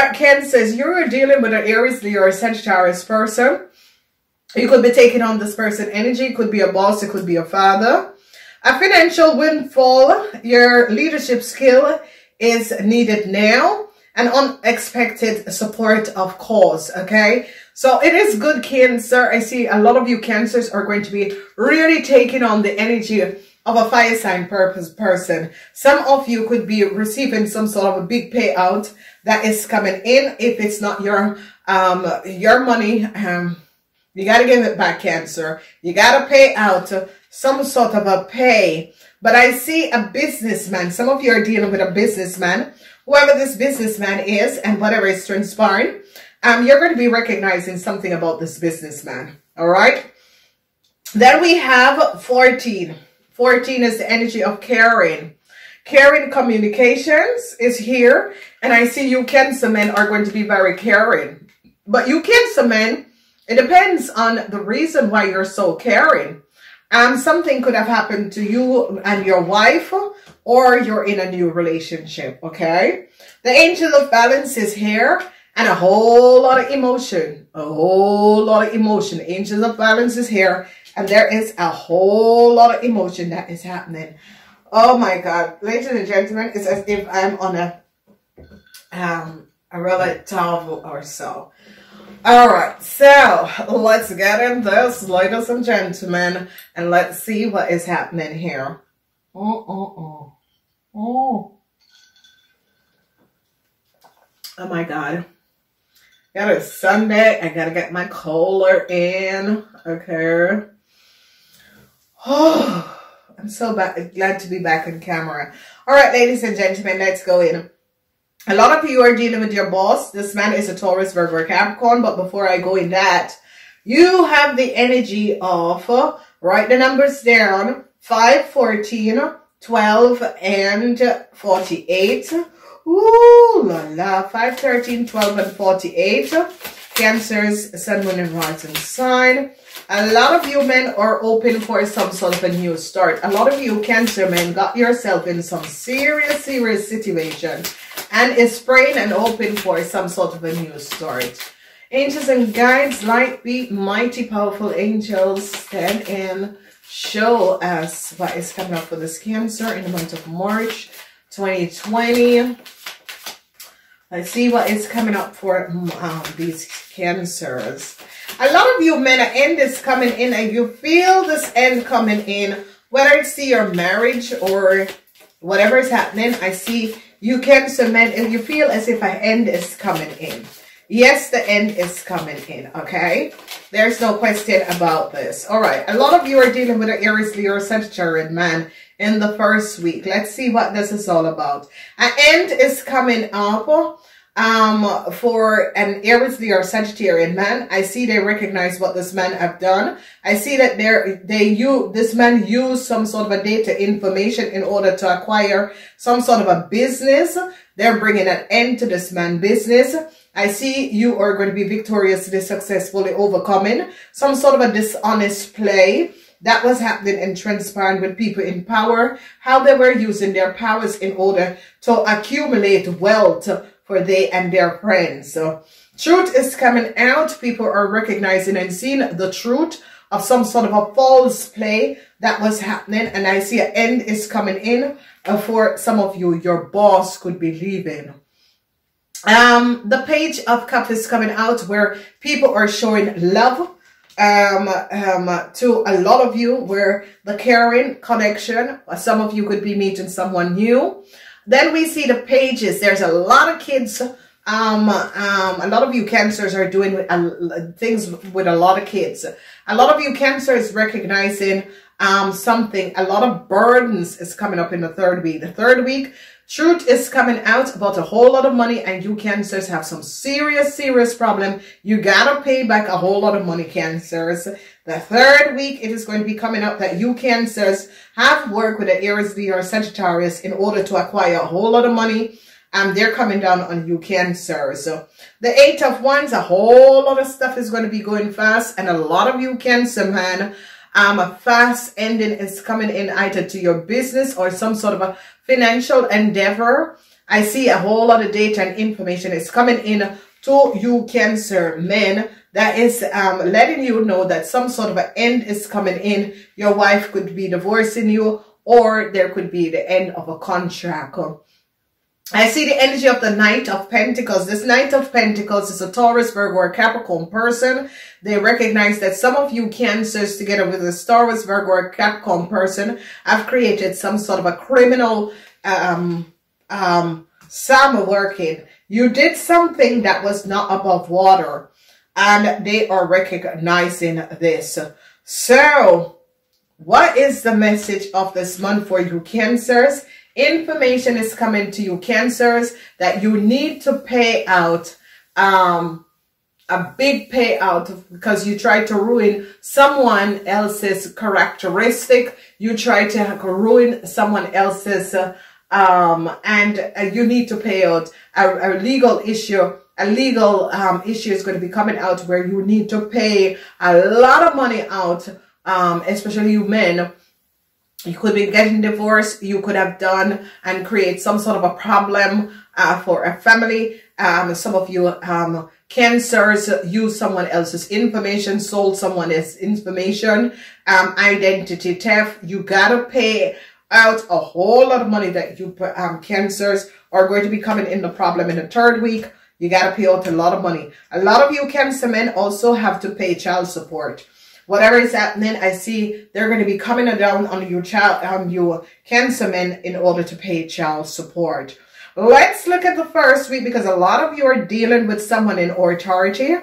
Zodiac Ken says, you're dealing with an Aries, Leo, or Sagittarius person. You could be taking on this person energy. It could be a boss. It could be a father. A financial windfall. Your leadership skill is needed now. An unexpected support of cause, okay? So it is good, Cancer. I see a lot of you Cancers are going to be really taking on the energy of a fire sign purpose person. Some of you could be receiving some sort of a big payout that is coming in. If it's not your your money, you got to give it back, Cancer. You got to pay out some sort of a pay. But I see a businessman. Some of you are dealing with a businessman. Whoever this businessman is and whatever is transpiring, you're going to be recognizing something about this businessman. All right. Then we have 14. 14 is the energy of caring. Caring communications is here. And I see you Cancer men are going to be very caring. But you Cancer men, it depends on the reason why you're so caring. Something could have happened to you and your wife, or you're in a new relationship, okay? The angel of balance is here, and a whole lot of emotion. A whole lot of emotion. Angel of balance is here, and there is a whole lot of emotion that is happening. Oh my God. Ladies and gentlemen, it's as if I'm on a relate table or so. All right, so let's get in this, ladies and gentlemen, and let's see what is happening here. Oh my God. It is Sunday. I gotta get my collar in. Okay. Oh, I'm so glad to be back on camera. All right, ladies and gentlemen, let's go in. A lot of you are dealing with your boss. This man is a Taurus, Virgo, or Capricorn. But before I go in that, you have the energy of, write the numbers down, 5, 14, 12, and 48. Ooh, la la, 5, 13, 12, and 48. Cancers, Sun, Moon, and Rising sign. A lot of you men are open for some sort of a new start. A lot of you Cancer men got yourself in some serious, serious situation. And is praying and open for some sort of a new start. Angels and guides, light be mighty, powerful angels, stand in, show us what is coming up for this Cancer in the month of March 2020. Let's see what is coming up for these Cancers. A lot of you men, an end is coming in, and you feel this end coming in, whether it's to your marriage or whatever is happening. I see you Cancer men, and you feel as if an end is coming in. Yes, the end is coming in, okay? There's no question about this. All right, a lot of you are dealing with an Aries, Leo, or Sagittarian man in the first week. Let's see what this is all about. An end is coming up for an Aries, Leo, or Sagittarian man. I see they recognize what this man have done. I see that this man used some sort of a data information in order to acquire some sort of a business. They're bringing an end to this man's business. I see you are going to be victoriously, successfully overcoming some sort of a dishonest play that was happening and transpiring with people in power, how they were using their powers in order to accumulate wealth for they and their friends. So truth is coming out. People are recognizing and seeing the truth of some sort of a false play that was happening. And I see an end is coming in for some of you. Your boss could be leaving. The page of cups is coming out where people are showing love to a lot of you, where the caring connection, some of you could be meeting someone new. Then we see the pages. There's a lot of kids. A lot of you Cancers are doing things with a lot of kids. A lot of you Cancers recognizing something. A lot of burdens is coming up in the third week. The third week, truth is coming out about a whole lot of money, and you Cancers have some serious, serious problem. You gotta pay back a whole lot of money, Cancers. The third week, it is going to be coming up that you Cancers have worked with an Aries, Leo, or Sagittarius in order to acquire a whole lot of money. They're coming down on you Cancers. So the Eight of Wands, a whole lot of stuff is going to be going fast, and a lot of you Cancer man A fast ending is coming in either to your business or some sort of a financial endeavor. I see a whole lot of data and information is coming in to you Cancer men that is letting you know that some sort of an end is coming in. Your wife could be divorcing you, or there could be the end of a contract. I see the energy of the Knight of Pentacles. This Knight of Pentacles is a Taurus, Virgo, or Capricorn person. They recognize that some of you Cancers, together with this Taurus, Virgo, or Capricorn person, have created some sort of a criminal Sam working. You did something that was not above water, and they are recognizing this. So, what is the message of this month for you Cancers? Information is coming to you Cancers that you need to pay out a big payout because you tried to ruin someone else's characteristic. You tried to ruin someone else's you need to pay out a legal issue. A legal issue is going to be coming out where you need to pay a lot of money out, especially you men. You could be getting divorced. You could have done and create some sort of a problem for a family. Some of you Cancers use someone else's information, sold someone else's information. Identity theft. You gotta pay out a whole lot of money that you Cancers are going to be coming in the problem in the third week. You gotta pay out a lot of money. A lot of you Cancer men also have to pay child support. Whatever is happening, I see they're going to be coming down on your child, on your Cancer men, in order to pay child support. Let's look at the first week because a lot of you are dealing with someone in authority.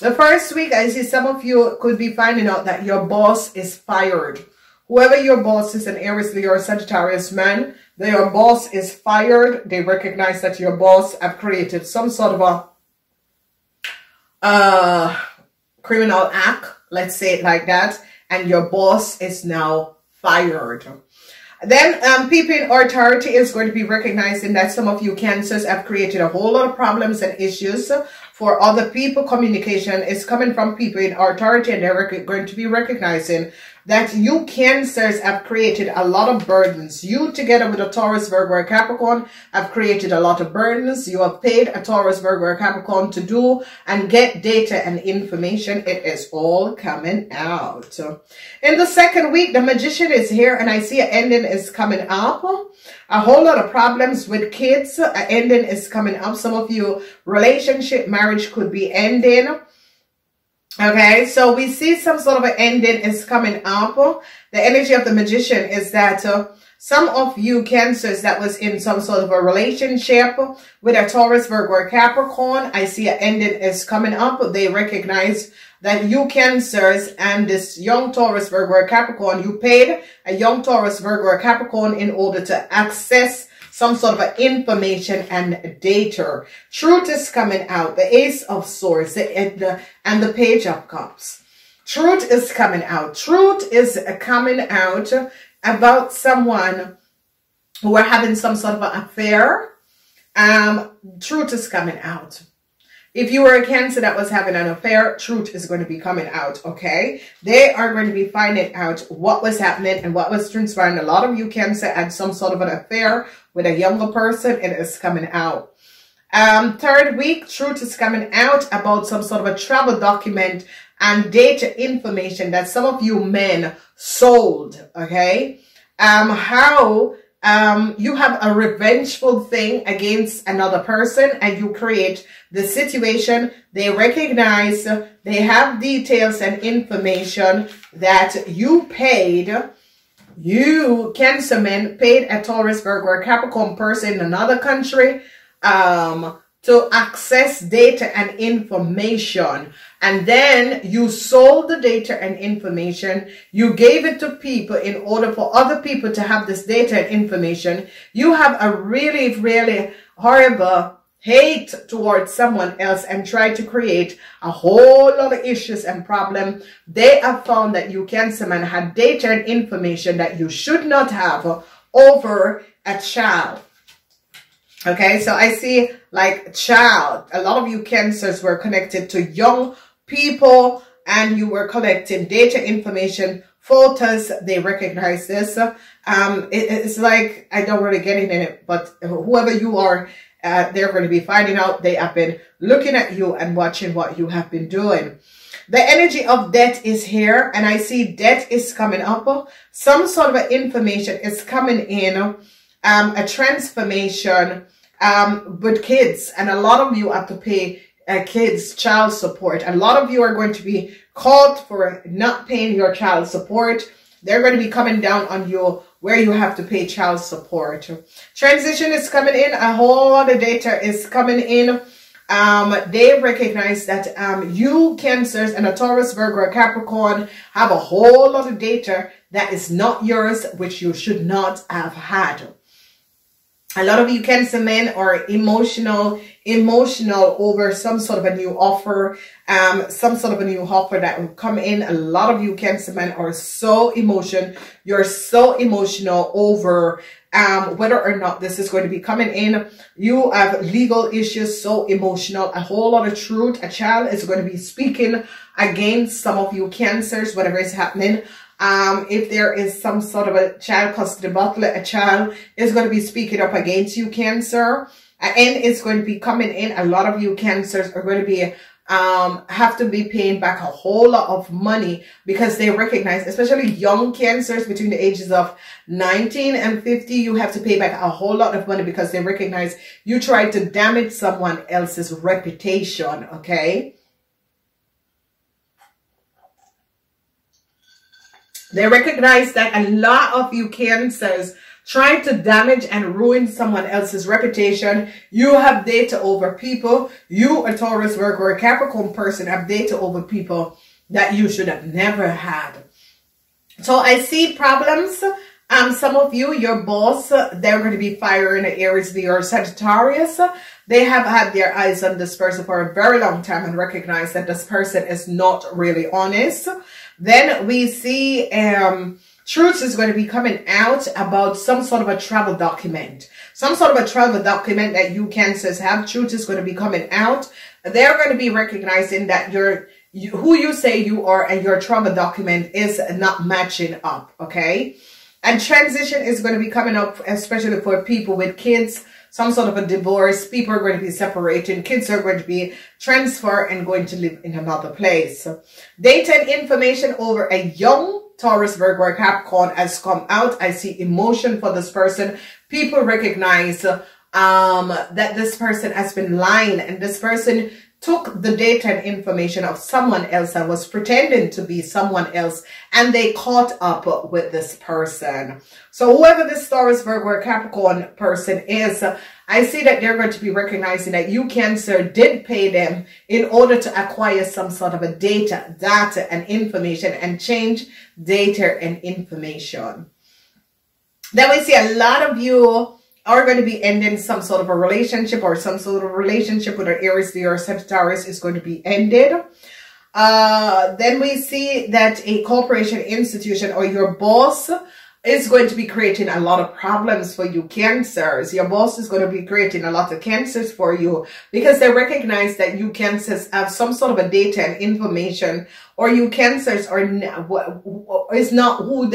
The first week, I see some of you could be finding out that your boss is fired. Whoever your boss is, an Aries, Leo, or Sagittarius man, your boss is fired. They recognize that your boss have created some sort of a criminal act. Let's say it like that. And your boss is now fired. Then people in authority is going to be recognizing that some of you Cancers have created a whole lot of problems and issues for other people. Communication is coming from people in authority, and they're going to be recognizing that you Cancers have created a lot of burdens. You, together with a Taurus, Virgo, or Capricorn, have created a lot of burdens. You have paid a Taurus, Virgo, or Capricorn to do and get data and information. It is all coming out. In the second week, the Magician is here, and I see an ending is coming up. A whole lot of problems with kids. An ending is coming up. Some of you, relationship, marriage could be ending. Okay, so we see some sort of an ending is coming up. The energy of the Magician is that some of you Cancers that was in some sort of a relationship with a Taurus, Virgo, or Capricorn, I see an ending is coming up. They recognize that you Cancers and this young Taurus, Virgo, or Capricorn, you paid a young Taurus, Virgo, or Capricorn in order to access some sort of an information and data. Truth is coming out. The Ace of Swords and the Page of Cups. Truth is coming out. Truth is coming out about someone who are having some sort of an affair. Truth is coming out. If you were a Cancer that was having an affair, truth is going to be coming out. Okay, they are going to be finding out what was happening and what was transpiring. A lot of you Cancer had some sort of an affair with a younger person, it is coming out. Third week, truth is coming out about some sort of a travel document and data information that some of you men sold. Okay, you have a revengeful thing against another person and you create the situation. They recognize, they have details and information that you paid. You Cancer men paid a Taurus, Virgo, or Capricorn person in another country to access data and information, and then you sold the data and information. You gave it to people in order for other people to have this data and information. You have a really, really horrible hate towards someone else and try to create a whole lot of issues and problem. They have found that you Cancer man had data and information that you should not have over a child. Okay, so I see like child. A lot of you Cancers were connected to young people and you were collecting data information photos, they recognize this. It's like, I don't really get into it, but whoever you are, they're going to be finding out they have been looking at you and watching what you have been doing. The energy of debt is here, and I see debt is coming up. Some sort of information is coming in, a transformation with kids, and a lot of you have to pay kids child support. A lot of you are going to be called for not paying your child support. They're going to be coming down on you where you have to pay child support. Transition is coming in. A whole lot of data is coming in. They recognize that you Cancers and a Taurus, Virgo, Capricorn have a whole lot of data that is not yours, which you should not have had. A lot of you Cancer men are emotional over some sort of a new offer, that will come in. A lot of you Cancer men are so emotional. You're so emotional over whether or not this is going to be coming in. You have legal issues, so emotional. A whole lot of truth. A child is going to be speaking against some of you Cancers, whatever is happening. If there is some sort of a child custody battle, a child is going to be speaking up against you Cancer, and it's going to be coming in. A lot of you Cancers are going to be have to be paying back a whole lot of money, because they recognize, especially young Cancers between the ages of 19 and 50, you have to pay back a whole lot of money because they recognize you tried to damage someone else's reputation. Okay. They recognize that a lot of you Cancers try to damage and ruin someone else's reputation. You have data over people. You, a Taurus, Virgo, or a Capricorn person, have data over people that you should have never had. So I see problems. Some of you, your boss, they're going to be firing an Aries, Leo, or Sagittarius. They have had their eyes on this person for a very long time and recognize that this person is not really honest. Then we see truth is going to be coming out about some sort of a travel document. Some sort of a travel document that you Cancers have. Truth is going to be coming out. They're going to be recognizing that who you say you are and your travel document is not matching up, okay? And transition is going to be coming up, especially for people with kids. Some sort of a divorce. People are going to be separating. Kids are going to be transferred and going to live in another place. Data and information over a young Taurus, Virgo, or Capricorn has come out. I see emotion for this person. People recognize that this person has been lying, and this person took the data and information of someone else and was pretending to be someone else, and they caught up with this person. So whoever this Taurus, Virgo, or Capricorn person is, I see that they're going to be recognizing that you Cancer did pay them in order to acquire some sort of a data and information, and change data and information. Then we see a lot of you are going to be ending some sort of a relationship, or some sort of relationship with an Aries, Leo, or Sagittarius is going to be ended. Then we see that a corporation, institution, or your boss is going to be creating a lot of problems for you Cancers. Your boss is going to be creating a lot of Cancers for you, because they recognize that you Cancers have some sort of a data and information, or you Cancers are not who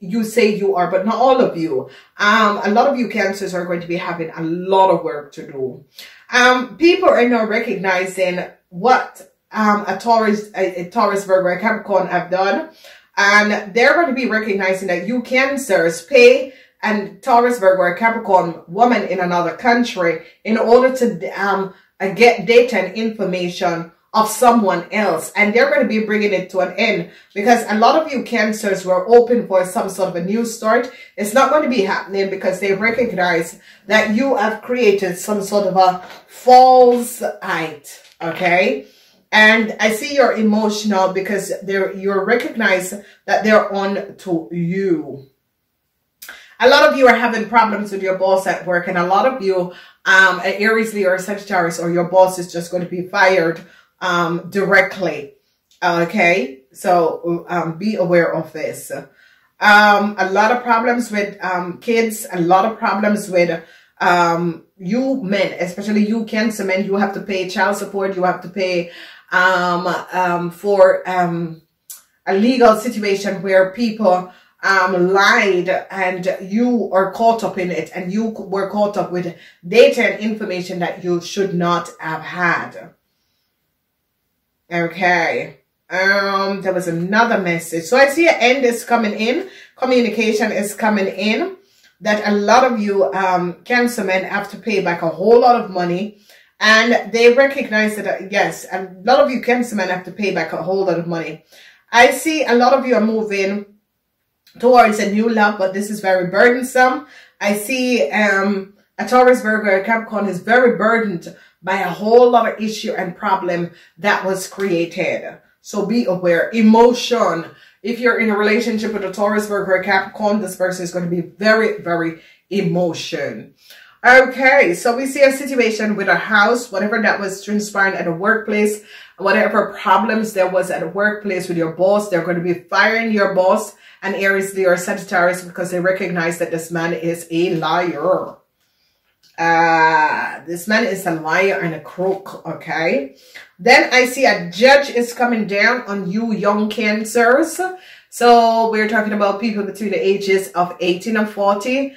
you say you are, but not all of you. A lot of you Cancers are going to be having a lot of work to do. People are now recognizing what a Taurus, Virgo, a Capricorn have done, and they're going to be recognizing that you Cancers pay and Taurus, Virgo, or Capricorn woman in another country in order to get data and information of someone else, and they're going to be bringing it to an end, because a lot of you Cancers were open for some sort of a new start. It's not going to be happening, because they recognize that you have created some sort of a false height, okay? And I see you're emotional, because you're recognized that they're on to you. A lot of you are having problems with your boss at work, and a lot of you, an Aries, Leo, or Sagittarius, or your boss is just going to be fired directly, okay? So be aware of this. A lot of problems with kids, a lot of problems with you men, especially you Cancer men. You have to pay child support, you have to pay for a legal situation where people lied and you are caught up in it, and you were caught up with data and information that you should not have had. Okay. There was another message. So I see an end is coming in. Communication is coming in. That a lot of you cancer men have to pay back a whole lot of money. And they recognize that, yes, a lot of you cancer men have to pay back a whole lot of money. I see a lot of you are moving towards a new love, but this is very burdensome. I see a Taurus, Virgo, a Capricorn is very burdened by a whole lot of issue and problem that was created. So be aware. Emotion. If you're in a relationship with a Taurus, Virgo, a Capricorn, this person is going to be very, very emotional. Okay, so we see a situation with a house, whatever that was transpiring at a workplace, whatever problems there was at a workplace with your boss, they're going to be firing your boss, and Aries, Leo, or Sagittarius, because they recognize that this man is a liar. This man is a liar and a crook, okay? Then I see a judge is coming down on you young cancers. So we're talking about people between the ages of 18 and 40.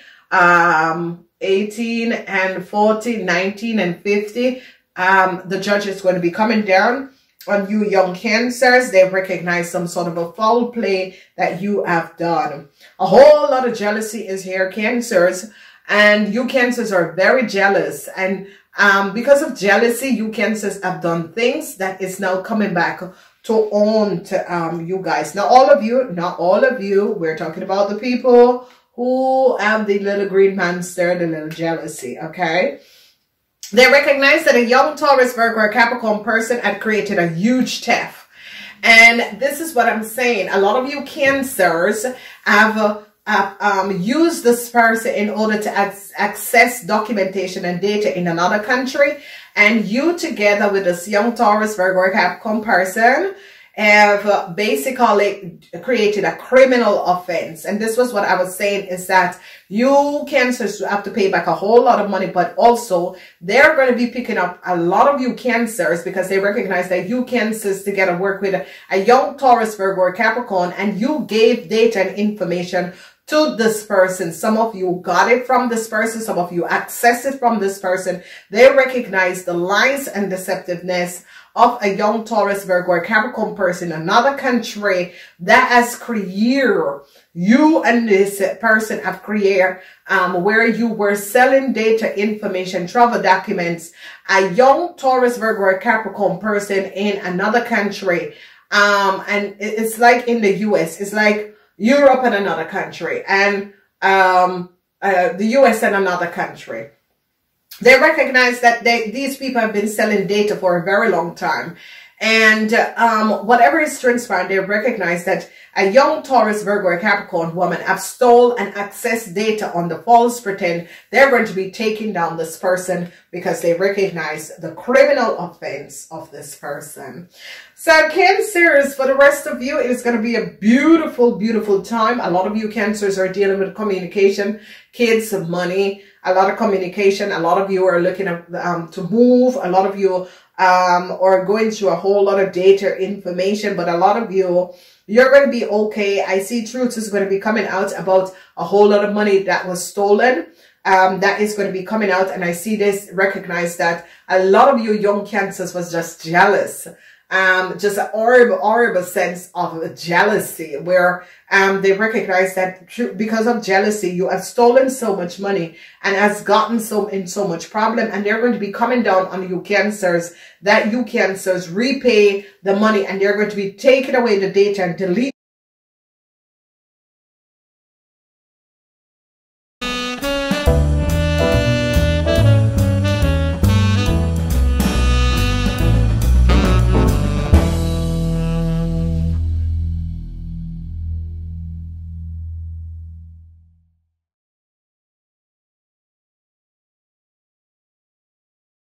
18 and 40, 19 and 50. The judge is going to be coming down on you young cancers. They recognize some sort of a foul play that you have done. A whole lot of jealousy is here, cancers. And you cancers are very jealous. And because of jealousy, you cancers have done things that is now coming back to own to you guys. Now, all of you, not all of you, we're talking about the people who have the little green monster, the little jealousy, okay? They recognize that a young Taurus, Virgo, or Capricorn person had created a huge theft. And this is what I'm saying. A lot of you cancers have used this person in order to access documentation and data in another country. And you together with this young Taurus, Virgo, or Capricorn person have basically created a criminal offense. And this was what I was saying, is that you cancers have to pay back a whole lot of money, but also they're going to be picking up a lot of you cancers, because they recognize that you cancers together work with a young Taurus, Virgo, or Capricorn, and you gave data and information to this person. Some of you got it from this person. Some of you accessed it from this person. They recognize the lies and deceptiveness of a young Taurus, Virgo, or Capricorn person, another country that has created, you and this person have created, where you were selling data, information, travel documents, a young Taurus, Virgo, or Capricorn person in another country. And it's like in the US, it's like Europe and another country, and the US and another country. They recognize that these people have been selling data for a very long time. And whatever is transpiring, they recognize that a young Taurus, Virgo, or Capricorn woman have stole and accessed data on the false pretend. They're going to be taking down this person because they recognize the criminal offense of this person. So cancers, for the rest of you, it's going to be a beautiful, beautiful time. A lot of you cancers are dealing with communication, kids, money, a lot of communication. A lot of you are looking to move. A lot of you or going through a whole lot of data information, but a lot of you, you're going to be okay. I see truth is going to be coming out about a whole lot of money that was stolen. That is going to be coming out, and I see this, recognize that a lot of you young cancers was just jealous. Just a horrible sense of jealousy, where they recognize that because of jealousy you have stolen so much money and has gotten so much problem, and they're going to be coming down on you cancers, that you cancers repay the money, and they're going to be taking away the data and delete